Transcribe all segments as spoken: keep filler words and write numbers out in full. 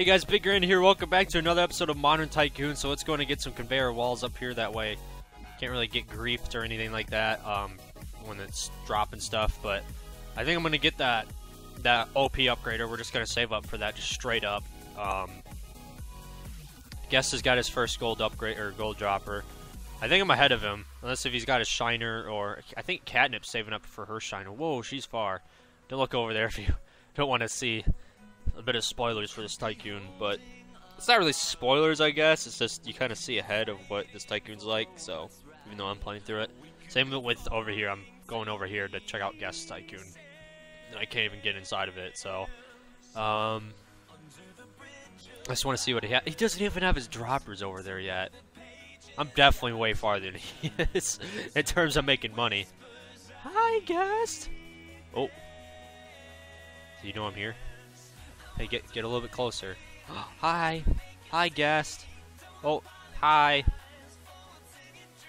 Hey guys, Big Granny here. Welcome back to another episode of Modern Tycoon. So let's go and get some conveyor walls up here. That way, can't really get griefed or anything like that um, when it's dropping stuff. But I think I'm gonna get that that O P upgrader. We're just gonna save up for that, just straight up. Um, Guest has got his first gold upgrade or gold dropper. I think I'm ahead of him, unless if he's got a shiner or I think Catnip's saving up for her shiner. Whoa, she's far. Don't look over there if you don't want to see. A bit of spoilers for this tycoon, but it's not really spoilers, I guess. It's just you kind of see ahead of what this tycoon's like. So even though I'm playing through it, same with over here. I'm going over here to check out Guest Tycoon, and I can't even get inside of it. So um, I just want to see what he has. He doesn't even have his droppers over there yet. I'm definitely way farther than he is in terms of making money. Hi, Guest. Oh, so you know I'm here. Hey, get, get a little bit closer. Hi. Hi, Guest. Oh, hi.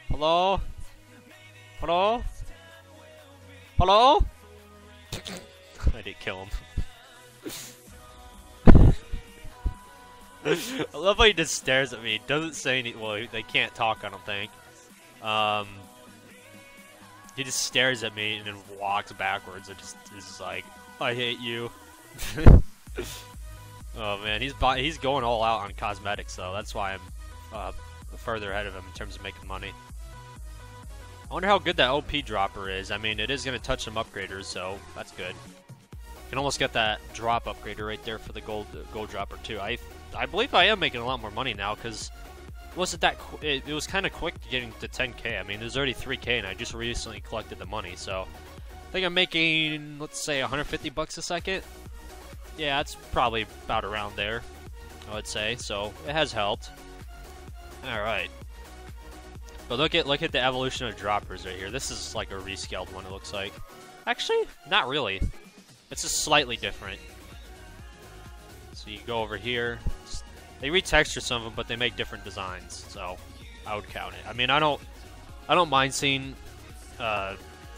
Hello? Hello? Hello? I didn't kill him. I love how he just stares at me. Doesn't say anything. Well, they can't talk, I don't think. Um, he just stares at me and then walks backwards. It just is like, I hate you. Oh man, he's buy he's going all out on cosmetics though. That's why I'm uh, further ahead of him in terms of making money. I wonder how good that O P dropper is. I mean, it is going to touch some upgraders, so that's good. You can almost get that drop upgrader right there for the gold gold dropper too. I I believe I am making a lot more money now because wasn't that qu it, it was kind of quick getting to ten K. I mean, there's already three K, and I just recently collected the money, so I think I'm making, let's say, a hundred fifty bucks a second. Yeah, it's probably about around there, I would say. So it has helped. All right, but look at look at the evolution of droppers right here. This is like a rescaled one. It looks like, actually, not really. It's just slightly different. So you go over here. They retexture some of them, but they make different designs. So I would count it. I mean, I don't, I don't mind seeing uh,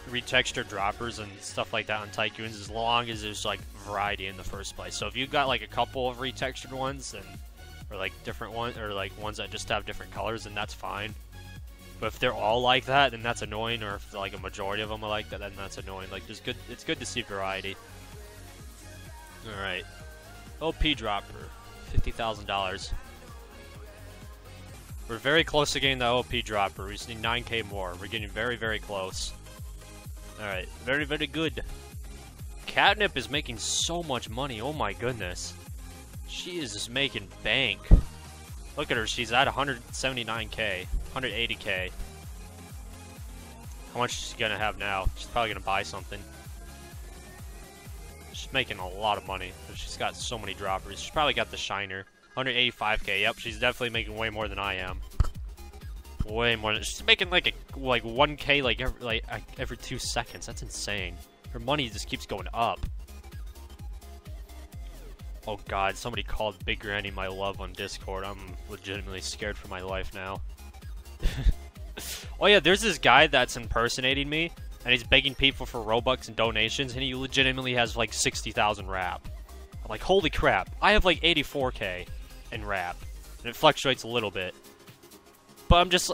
retextured droppers and stuff like that on tycoons as long as there's like variety in the first place. So if you've got like a couple of retextured ones and or like different ones or like ones that just have different colors, then that's fine. But if they're all like that, then that's annoying. Or if like a majority of them are like that, then that's annoying. Like there's good, it's good to see variety. All right, O P dropper, fifty thousand dollars. We're very close to getting the O P dropper. We just need nine K more. We're getting very, very close. All right, very, very good. Catnip is making so much money. Oh my goodness. She is just making bank. Look at her. She's at one seventy-nine K. one eighty K. How much is she going to have now? She's probably going to buy something. She's making a lot of money. She's got so many droppers. She's probably got the shiner. one eighty-five K. Yep, she's definitely making way more than I am. Way more. She's making like a like one K like every, like every two seconds. That's insane. Her money just keeps going up. Oh god, somebody called Big Granny my love on Discord. I'm legitimately scared for my life now. Oh yeah, there's this guy that's impersonating me, and he's begging people for Robux and donations, and he legitimately has like sixty thousand rap. I'm like, holy crap, I have like eighty-four K in rap, and it fluctuates a little bit. But I'm just...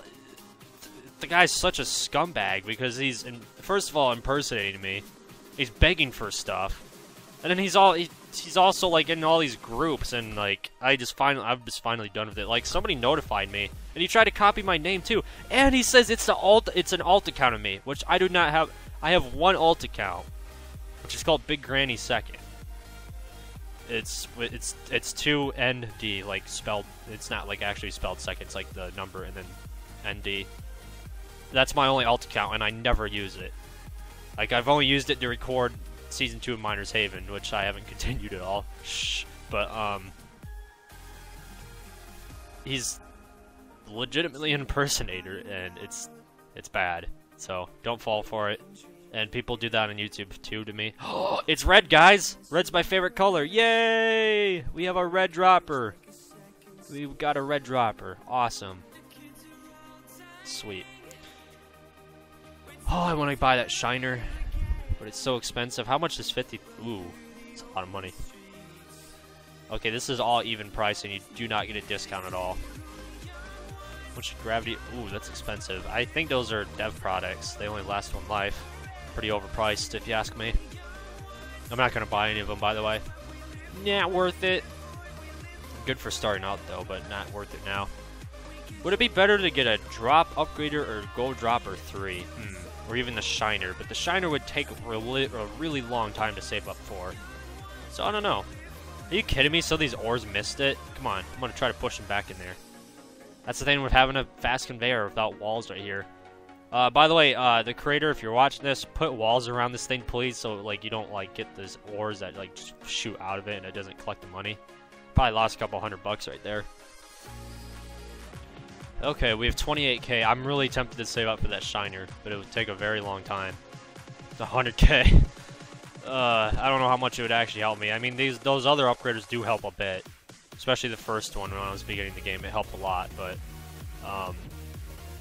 The guy's such a scumbag because he's, in, first of all, impersonating me. He's begging for stuff, and then he's all he, he's also like in all these groups, and like I just finally I've just finally done with it. Like somebody notified me, and he tried to copy my name too, and he says it's the alt it's an alt account of me, which I do not have. I have one alt account, which is called Big Granny Second. It's it's it's two N D like spelled. It's not like actually spelled second. It's like the number and then N D. That's my only alt account, and I never use it. Like, I've only used it to record Season two of Miner's Haven, which I haven't continued at all. Shh. But, um... he's legitimately an impersonator, and it's it's bad. So, don't fall for it. And people do that on YouTube, too, to me. It's red, guys! Red's my favorite color. Yay! We have a red dropper. We've got a red dropper. Awesome. Sweet. Oh, I want to buy that shiner, but it's so expensive. How much is fifty? Ooh, it's a lot of money. Okay, this is all even price, and you do not get a discount at all. Which gravity? Ooh, that's expensive. I think those are dev products. They only last one life. Pretty overpriced, if you ask me. I'm not gonna buy any of them, by the way. Not worth it. Good for starting out though, but not worth it now. Would it be better to get a drop upgrader or gold dropper three? Hmm. Or even the shiner, but the shiner would take really, a really long time to save up for. So I don't know. Are you kidding me? Some of these ores missed it? Come on, I'm gonna try to push them back in there. That's the thing with having a fast conveyor without walls right here. Uh, by the way, uh, the creator, if you're watching this, put walls around this thing, please, so like you don't like get these ores that like just shoot out of it and it doesn't collect the money. Probably lost a couple hundred bucks right there. Okay, we have twenty-eight K. I'm really tempted to save up for that shiner, but it would take a very long time. It's one hundred K. uh, I don't know how much it would actually help me. I mean, these those other upgraders do help a bit, especially the first one when I was beginning the game. It helped a lot, but um,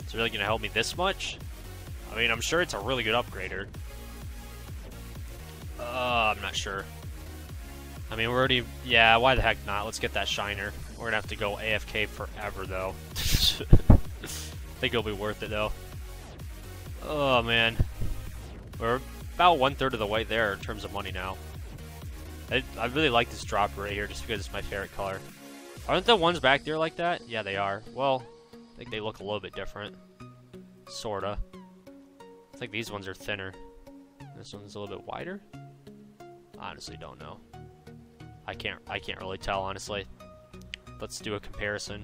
it's really going to help me this much? I mean, I'm sure it's a really good upgrader. Uh, I'm not sure. I mean, we're already... Yeah, why the heck not? Let's get that shiner. We're going to have to go A F K forever, though. I think it'll be worth it, though. Oh, man. We're about one-third of the way there in terms of money now. I, I really like this dropper right here just because it's my favorite color. Aren't the ones back there like that? Yeah, they are. Well, I think they look a little bit different. Sorta. I think these ones are thinner. This one's a little bit wider? I honestly don't know. I can't, I can't really tell, honestly. Let's do a comparison.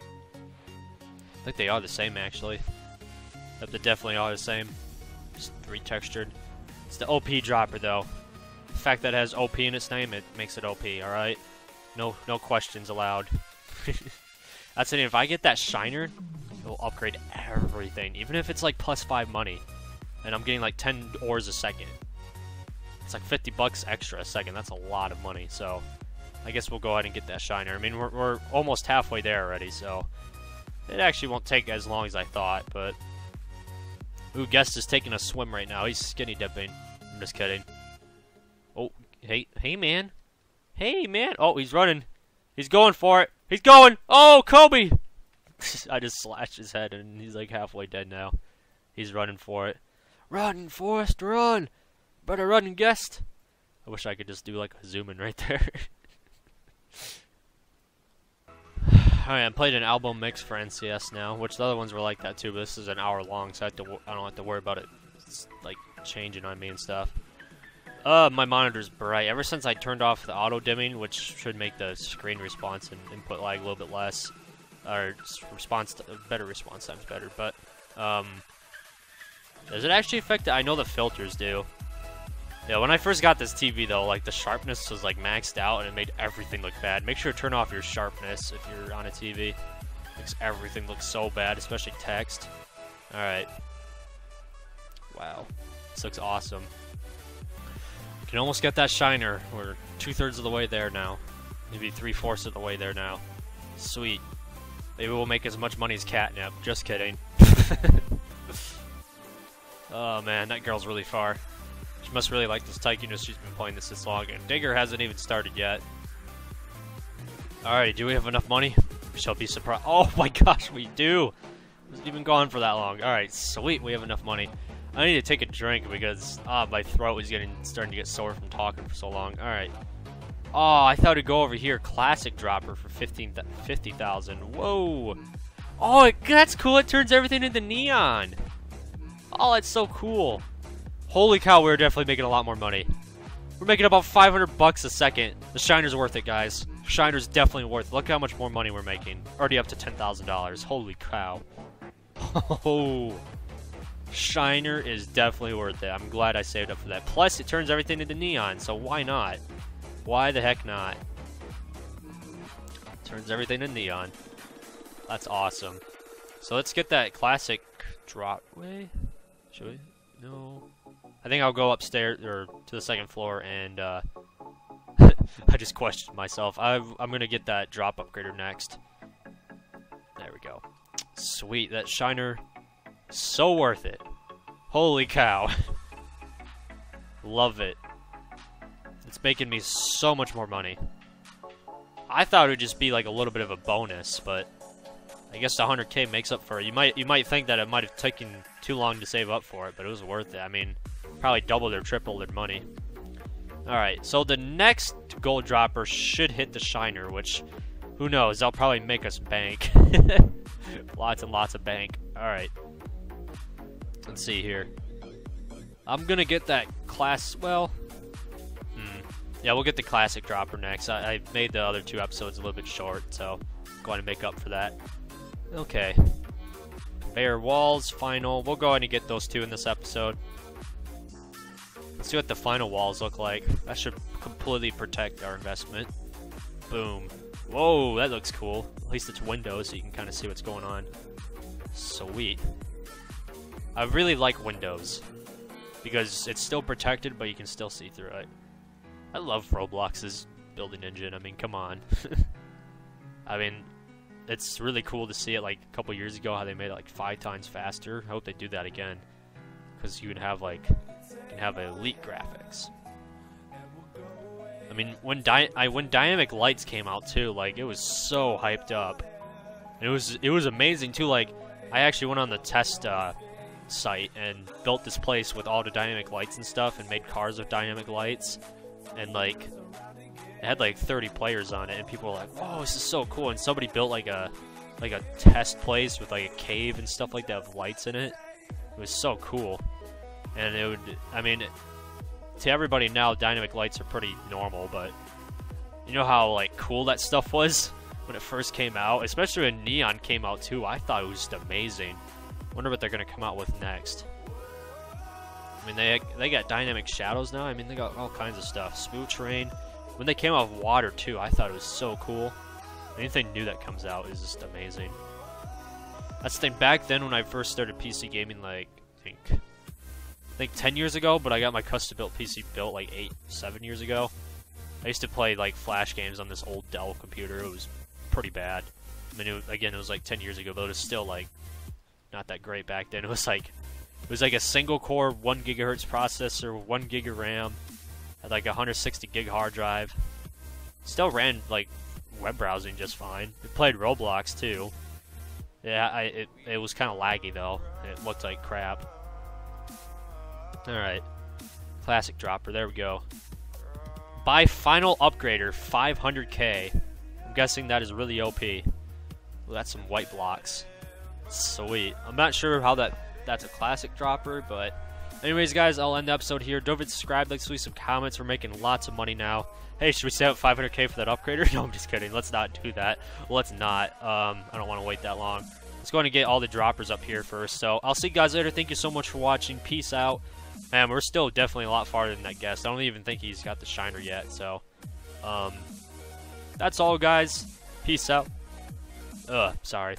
I think they are the same, actually. Yep, they definitely are the same. Just retextured. It's the O P dropper, though. The fact that it has O P in its name, it makes it O P, alright? No, no questions allowed. That's it. If I get that shiner, it'll upgrade everything, even if it's like plus five money. And I'm getting like ten ores a second. It's like fifty bucks extra a second. That's a lot of money. So I guess we'll go ahead and get that shiner. I mean, we're, we're almost halfway there already, so it actually won't take as long as I thought. But ooh, Guest is taking a swim right now. He's skinny dipping. I'm just kidding. Oh, hey, hey, man. Hey, man. Oh, he's running. He's going for it. He's going. Oh, Kobe. I just slashed his head, and he's like halfway dead now. He's running for it. Run, Forrest, run. Better run and Guest. I wish I could just do like a zoom in right there. Alright, I played an album mix for N C S now, which the other ones were like that too, but this is an hour long, so I, have to, I don't have to worry about it it's like changing on me and stuff. Uh, my monitor's bright. Ever since I turned off the auto dimming, which should make the screen response and input lag a little bit less, or response to, better response times better, but um, does it actually affect it? I know the filters do. Yeah, when I first got this T V though, like the sharpness was like maxed out and it made everything look bad. Make sure to turn off your sharpness if you're on a T V. It makes everything look so bad, especially text. Alright. Wow. This looks awesome. You can almost get that shiner. We're two-thirds of the way there now. Maybe three-fourths of the way there now. Sweet. Maybe we'll make as much money as Catnip. Just kidding. Oh man, that girl's really far. She must really like this Taichunus. She's been playing this this long, and Digger hasn't even started yet. Alright, do we have enough money? We shall be surprised. Oh my gosh, we do! It wasn't even gone for that long. Alright, sweet, we have enough money. I need to take a drink because ah, my throat is getting starting to get sore from talking for so long. Alright. Oh, I thought it'd go over here. Classic dropper for fifty thousand. Whoa! Oh, it, that's cool. It turns everything into neon. Oh, that's so cool. Holy cow, we're definitely making a lot more money. We're making about five hundred bucks a second. The shiner's worth it, guys. Shiner's definitely worth it. Look how much more money we're making. Already up to ten thousand dollars. Holy cow. Oh. Shiner is definitely worth it. I'm glad I saved up for that. Plus, it turns everything into neon, so why not? Why the heck not? Turns everything into neon. That's awesome. So let's get that classic drop. Wait, should we? No. I think I'll go upstairs or to the second floor and uh, I just questioned myself. I've, I'm gonna get that drop upgrader next. There we go. Sweet, that shiner, so worth it. Holy cow. Love it. It's making me so much more money. I thought it would just be like a little bit of a bonus, but I guess the one hundred K makes up for it. You might you might think that it might have taken too long to save up for it, but it was worth it. I mean, probably doubled or tripled their money. All right, so the next gold dropper should hit the shiner, which who knows? They'll probably make us bank. Lots and lots of bank. All right. Let's see here. I'm going to get that class, well, hmm. yeah, we'll get the classic dropper next. I, I made the other two episodes a little bit short, so I'm going to make up for that. Okay. Bare walls, final. We'll go ahead and get those two in this episode. Let's see what the final walls look like. That should completely protect our investment. Boom. Whoa, that looks cool. At least it's windows, so you can kind of see what's going on. Sweet. I really like windows, because it's still protected, but you can still see through it. I love Roblox's building engine. I mean, come on. I mean, it's really cool to see it like a couple years ago, how they made it like five times faster. I hope they do that again, because you can have like, you can have elite graphics. I mean, when di I when dynamic lights came out too, like it was so hyped up. And it was it was amazing too. Like I actually went on the test uh, site and built this place with all the dynamic lights and stuff, and made cars with dynamic lights, and like it had like thirty players on it, and people were like, "Whoa, this is so cool!" And somebody built like a like a test place with like a cave and stuff like that with lights in it. It was so cool, and it would. I mean, to everybody now, dynamic lights are pretty normal, but you know how like cool that stuff was when it first came out, especially when neon came out too. I thought it was just amazing. Wonder what they're gonna come out with next. I mean, they they got dynamic shadows now. I mean, they got all kinds of stuff. Smooth terrain. When they came out with water too, I thought it was so cool. Anything new that comes out is just amazing. That's the thing. Back then, when I first started P C gaming, like I think, I think ten years ago, but I got my custom built P C built like eight, seven years ago. I used to play like flash games on this old Dell computer. It was pretty bad. I mean, it, again, it was like ten years ago, but it was still like not that great back then. It was like it was like a single core, one gigahertz processor, one gig of RAM, had like a one hundred sixty gig hard drive. Still ran like web browsing just fine. It played Roblox too. Yeah, I, it it was kind of laggy though. It looked like crap. All right, classic dropper. There we go. Buy final upgrader, five hundred K. I'm guessing that is really O P. Ooh, that's some white blocks. Sweet. I'm not sure how that that's a classic dropper, but anyways, guys, I'll end the episode here. Don't forget to subscribe, like, leave some comments. We're making lots of money now. Hey, should we save up five hundred K for that upgrader? No, I'm just kidding. Let's not do that. Let's not. Um, I don't want to wait that long. Let's go ahead and get all the droppers up here first. So I'll see you guys later. Thank you so much for watching. Peace out. Man, we're still definitely a lot farther than that guest. I don't even think he's got the shiner yet. So um, that's all, guys. Peace out. Ugh, sorry.